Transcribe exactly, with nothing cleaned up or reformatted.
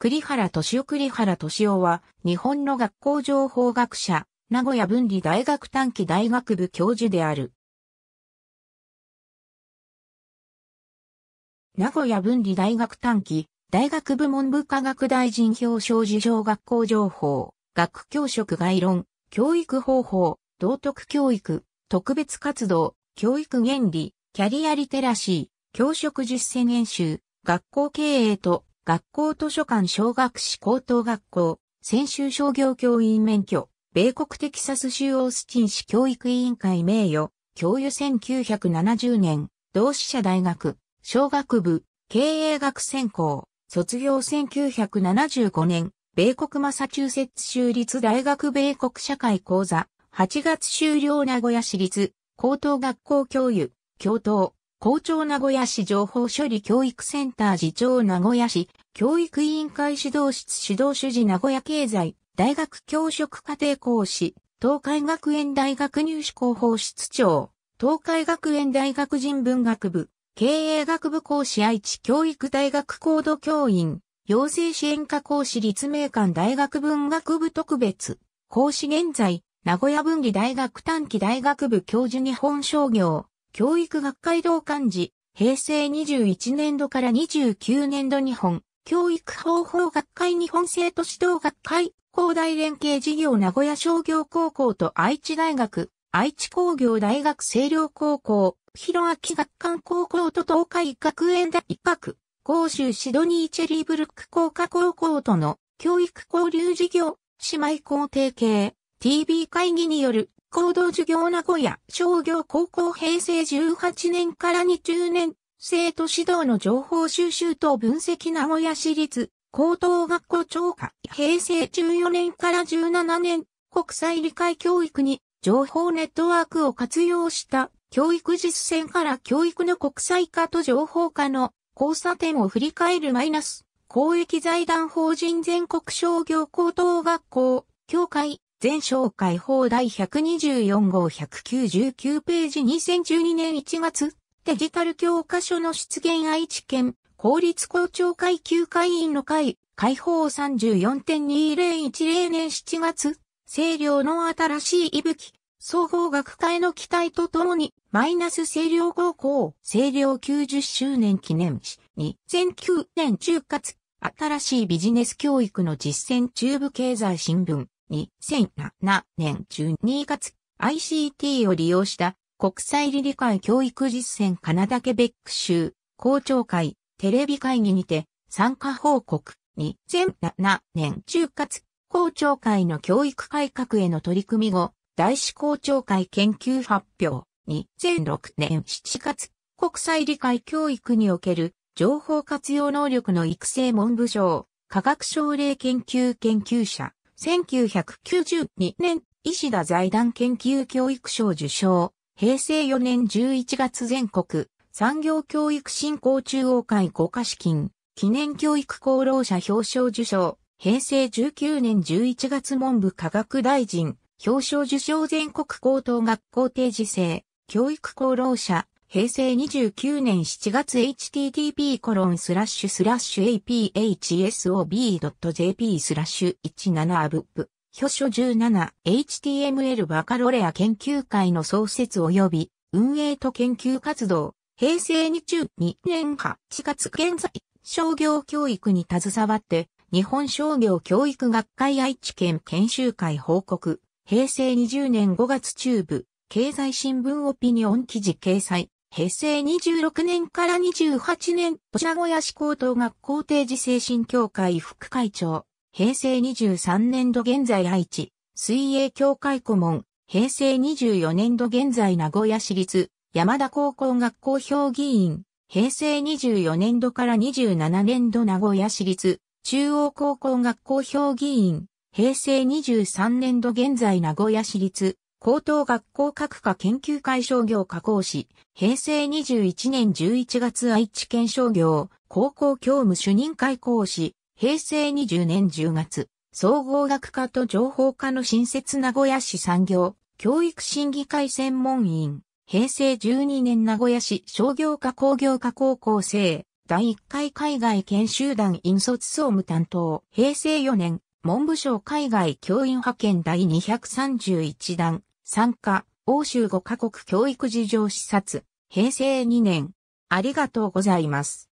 栗原俊夫栗原俊夫は、日本の学校情報学者、名古屋文理大学短期大学部教授である。名古屋文理大学短期大学部文部科学大臣表彰受賞学校情報、学教職概論、教育方法、道徳教育、特別活動、教育原理、キャリアリテラシー、教職実践演習、学校経営と、学校図書館小学士高等学校、専修商業教員免許、米国テキサス州オースティン市教育委員会名誉、教諭せんきゅうひゃくななじゅうねん、同志社大学、商学部、経営学専攻、卒業せんきゅうひゃくななじゅうごねん、米国マサチューセッツ州立大学米国社会講座、はちがつ修了名古屋市立、高等学校教諭、教頭、校長名古屋市情報処理教育センター次長名古屋市、教育委員会指導室指導主事名古屋経済、大学教職課程講師、東海学園大学入試広報室長、東海学園大学人文学部、経営学部講師愛知教育大学高度教員、養成支援課講師立命館大学文学部特別、講師現在、名古屋文理大学短期大学部教授日本商業、教育学会同幹事、平成にじゅういちねん度からにじゅうきゅうねん度日本、教育方法学会日本生徒指導学会、高大連携事業名古屋商業高校と愛知大学、愛知工業大学清涼高校、広明学館高校と東海学園大学、甲州シドニーチェリーブルック工科高校との教育交流事業、姉妹校提携、ティービー 会議による、合同授業名古屋商業高校平成じゅうはちねんからにじゅうねん、生徒指導の情報収集等分析名古屋市立高等学校長課平成じゅうよねんからじゅうななねん、国際理解教育に情報ネットワークを活用した教育実践から教育の国際化と情報化の交差点を振り返るマイナス、公益財団法人全国商業高等学校協会全商会法第ひゃくにじゅうよん号ひゃくきゅうじゅうきゅうページにせんじゅうにねんいちがつ、デジタル教科書の出現愛知県、公立校長会級会員の会、会報 さんじゅうよん にせんじゅうねんしちがつ、清涼の新しい息吹、総合学会の期待とともに、マイナス清涼高校、清涼きゅうじゅっしゅうねん記念誌、にせんきゅうねんじゅうがつ、新しいビジネス教育の実践中部経済新聞。にせんななねんじゅうにがつ、アイシーティー を利用した国際理解教育実践カナダケベック州校長会テレビ会議にて参加報告。にせんななねんじゅうがつ、校長会の教育改革への取り組み後、大使校長会研究発表。にせんろくねんしちがつ、国際理解教育における情報活用能力の育成文部省科学奨励研究研究者。せんきゅうひゃくきゅうじゅうにねん、石田財団研究教育賞受賞。平成よねんじゅういちがつ全国産業教育振興中央会五課資金記念教育功労者表彰受賞。平成じゅうきゅうねんじゅういちがつ文部科学大臣表彰受賞全国高等学校定時制教育功労者。平成にじゅうきゅうねんしちがつ エイチティーティーピー コロン スラッシュ スラッシュ エーピーエイチエスオービー ドット ジェーピー スラッシュ じゅうなな アブップ 表彰 じゅうなな エイチティーエムエル バカロレア研究会の創設及び運営と研究活動平成にじゅうにねんはちがつ現在商業教育に携わって日本商業教育学会愛知県研修会報告平成にじゅうねんごがつ中部経済新聞オピニオン記事掲載。平成にじゅうろくねんからにじゅうはちねん、名古屋市高等学校定時制振興会副会長。平成にじゅうさんねん度現在愛知、水泳協会顧問。平成にじゅうよねん度現在名古屋市立、山田高校学校評議員。平成にじゅうよねん度からにじゅうななねん度名古屋市立、中央高校学校評議員。平成にじゅうさんねん度現在名古屋市立、高等学校各科研究会商業科講師、平成にじゅういちねんじゅういちがつ愛知県商業、高校教務主任会講師、平成にじゅうねんじゅうがつ、総合学科と情報科の新設名古屋市産業、教育審議会専門員、平成じゅうにねん名古屋市商業科工業科高校生、だいいっかい海外研修団引率総務担当。へいせいよねん、文部省海外教員派遣だいにひゃくさんじゅういちだん、参加、欧州ごカ国教育事情視察。へいせいにねん。ありがとうございます。